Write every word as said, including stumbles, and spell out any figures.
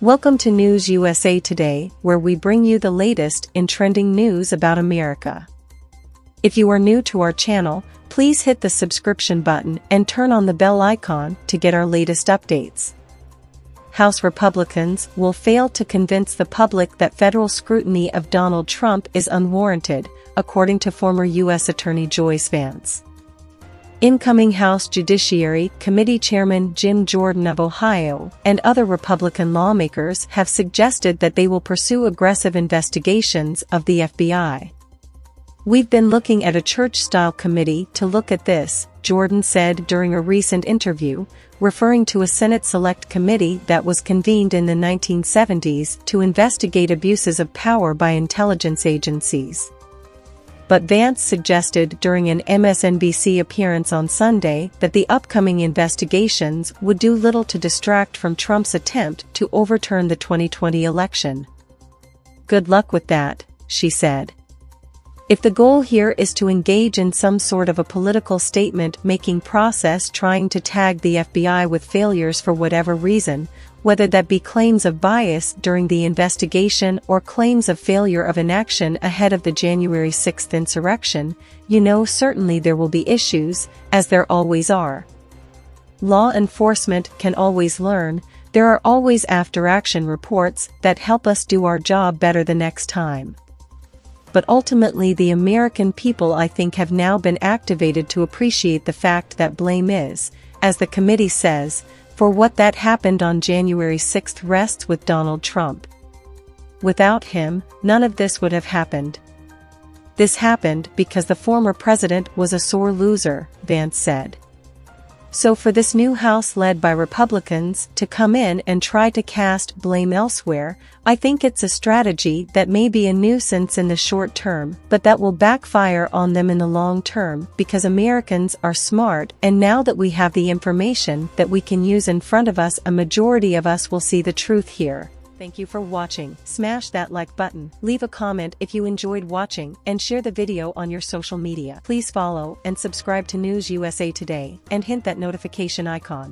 Welcome to News U S A Today, where we bring you the latest in trending news about America. If you are new to our channel, please hit the subscription button and turn on the bell icon to get our latest updates. House Republicans will fail to convince the public that federal scrutiny of Donald Trump is unwarranted, according to former U S Attorney Joyce Vance. Incoming House Judiciary Committee Chairman Jim Jordan of Ohio and other Republican lawmakers have suggested that they will pursue aggressive investigations of the F B I. "We've been looking at a church-style committee to look at this," Jordan said during a recent interview, referring to a Senate Select Committee that was convened in the nineteen seventies to investigate abuses of power by intelligence agencies. But Vance suggested during an M S N B C appearance on Sunday that the upcoming investigations would do little to distract from Trump's attempt to overturn the twenty twenty election. "Good luck with that," she said. "If the goal here is to engage in some sort of a political statement-making process trying to tag the F B I with failures for whatever reason, whether that be claims of bias during the investigation or claims of failure of inaction ahead of the January sixth insurrection, you know certainly there will be issues, as there always are. Law enforcement can always learn, there are always after-action reports that help us do our job better the next time. But ultimately the American people, I think, have now been activated to appreciate the fact that blame is, as the committee says, for what that happened on January sixth rests with Donald Trump. Without him, none of this would have happened. This happened because the former president was a sore loser," Vance said. "So for this new House led by Republicans to come in and try to cast blame elsewhere, I think it's a strategy that may be a nuisance in the short term, but that will backfire on them in the long term, because Americans are smart, and now that we have the information that we can use in front of us, a majority of us will see the truth here." Thank you for watching. Smash that like button, leave a comment if you enjoyed watching, and share the video on your social media. Please follow and subscribe to News U S A Today, and hit that notification icon.